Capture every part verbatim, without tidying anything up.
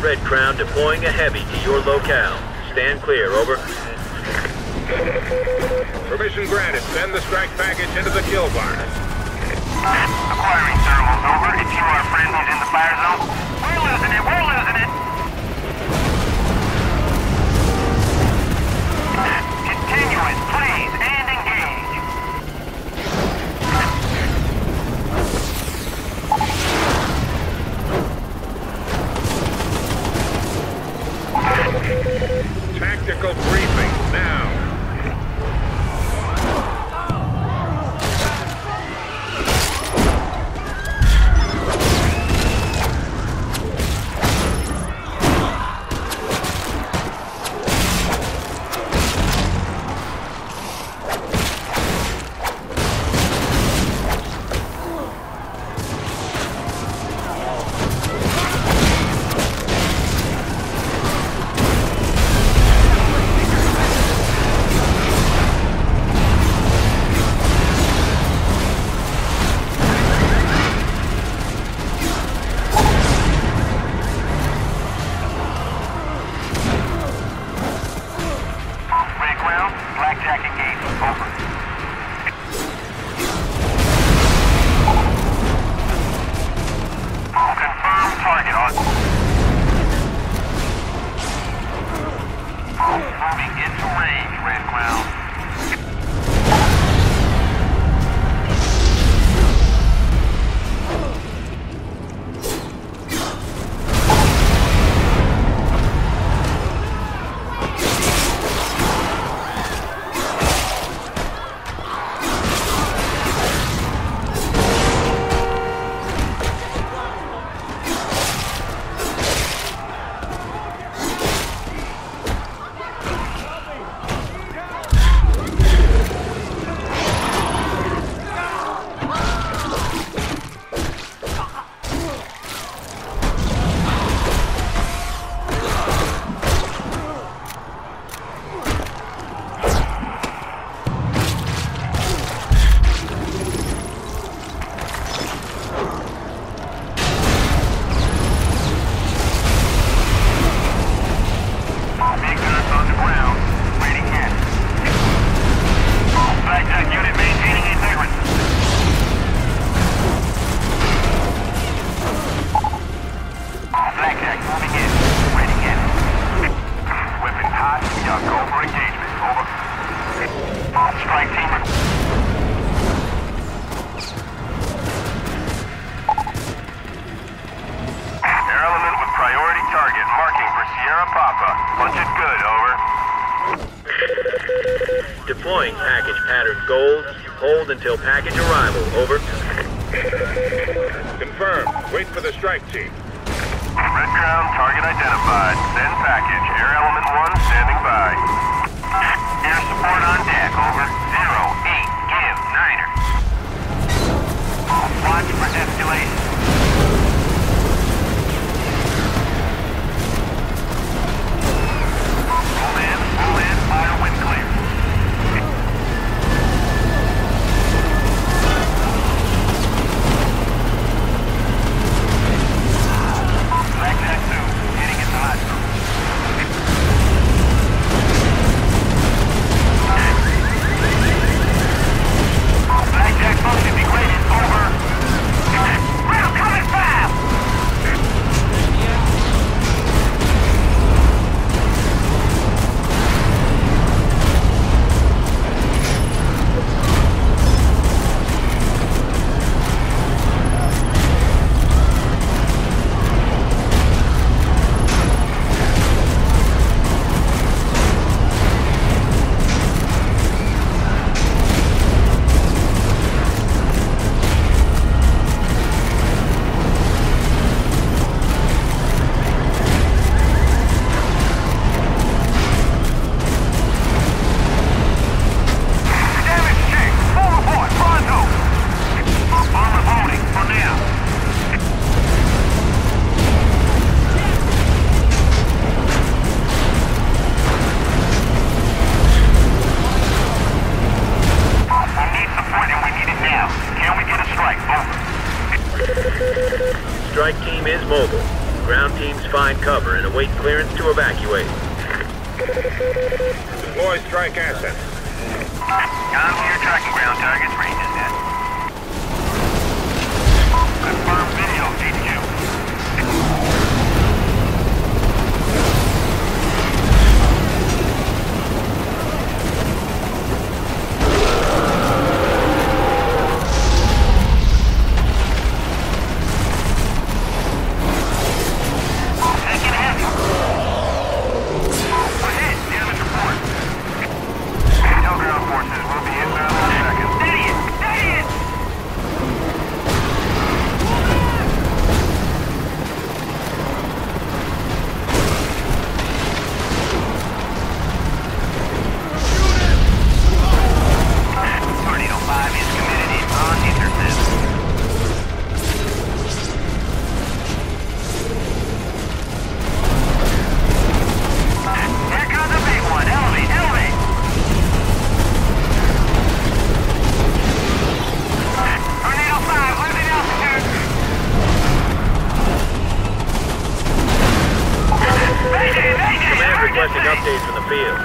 Red Crown deploying a heavy to your locale. Stand clear, over. Permission granted. Send the strike package into the kill barn. Acquiring thermals, over. If you are friendlies in the fire zone, we're losing it, we're losing it. Continuance, please, and engage. Tactical briefing now. Deploying package pattern gold. Hold until package arrival. Over. Confirmed. Wait for the strike team. Red Crown, target identified. Send package. Air Element one standing by. Air support on deck. Over. Zero, eight, give, niner. Watch for escalation. Pull in, pull in, fire when clear. Blackjack two, hitting its hot. find cover and await clearance to evacuate. Deploy strike assets. Got him here, tracking ground targets, range is dead. Confirm video, D Q. Updates from the field.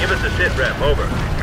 Give us a sit rep, over.